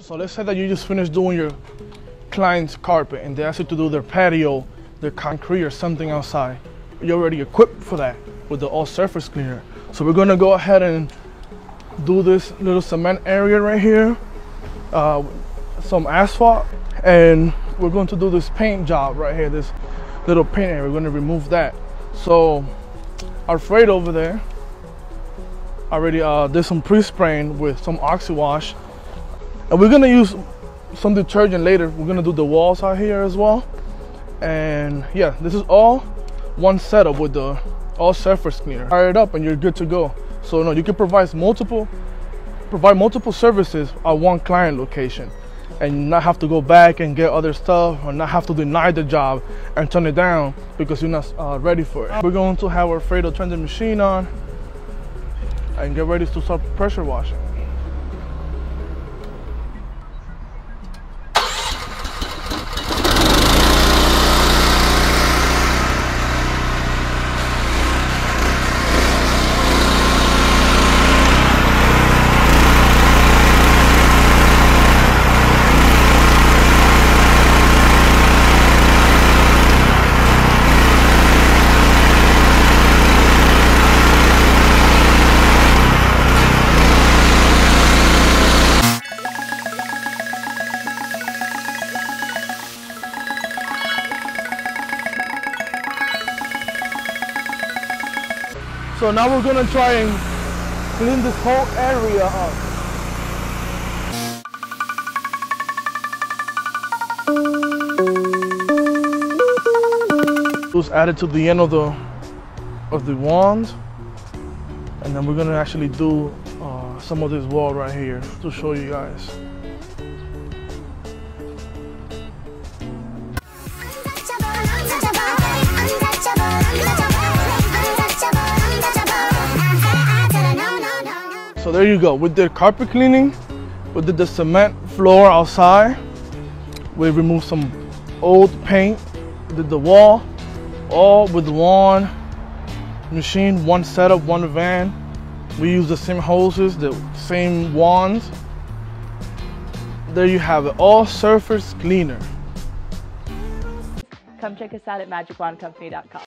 So let's say that you just finished doing your client's carpet and they ask you to do their patio, their concrete or something outside. You're already equipped for that with the All Surface Cleaner. So we're going to go ahead and do this little cement area right here, some asphalt, and we're going to do this paint job right here, this little paint area. We're going to remove that. So Alfred over there already did some pre-spraying with some OxiWash. And we're gonna use some detergent later. We're gonna do the walls out here as well. And yeah, this is all one setup with the All Surface Cleaner. Fire it up and you're good to go. So no, you can provide multiple services at one client location and not have to go back and get other stuff or not have to deny the job and turn it down because you're not ready for it. We're going to have Alfredo turn the machine on and get ready to start pressure washing. So now we're gonna try and clean this whole area up. It was added to the end of the wand, and then we're gonna actually do some of this wall right here to show you guys. So there you go, we did carpet cleaning, we did the cement floor outside, we removed some old paint, did the wall, all with one machine, one setup, one van. We used the same hoses, the same wands. There you have it, All Surface Cleaner. Come check us out at magicwandcompany.com.